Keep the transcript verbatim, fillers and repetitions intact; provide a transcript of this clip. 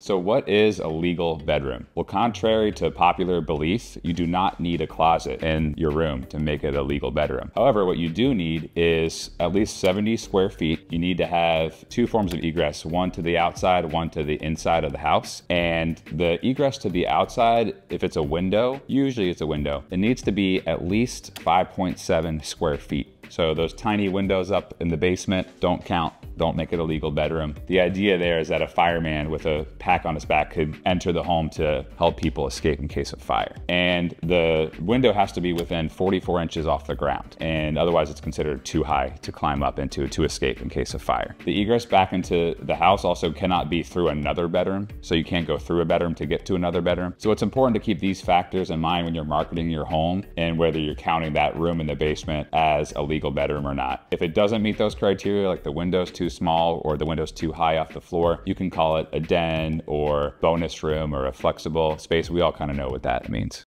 So what is a legal bedroom? Well, contrary to popular belief, you do not need a closet in your room to make it a legal bedroom. However, what you do need is at least seventy square feet. You need to have two forms of egress, one to the outside, one to the inside of the house. And the egress to the outside, if it's a window, usually it's a window, it needs to be at least five point seven square feet. So those tiny windows up in the basement don't count. Don't make it a legal bedroom. The idea there is that a fireman with a pack on his back could enter the home to help people escape in case of fire. And the window has to be within forty-four inches off the ground. And otherwise it's considered too high to climb up into to escape in case of fire. The egress back into the house also cannot be through another bedroom. So you can't go through a bedroom to get to another bedroom. So it's important to keep these factors in mind when you're marketing your home and whether you're counting that room in the basement as a legal bedroom or not. If it doesn't meet those criteria, like the window's too small or the window's too high off the floor, you can call it a den or bonus room or a flexible space. We all kind of know what that means.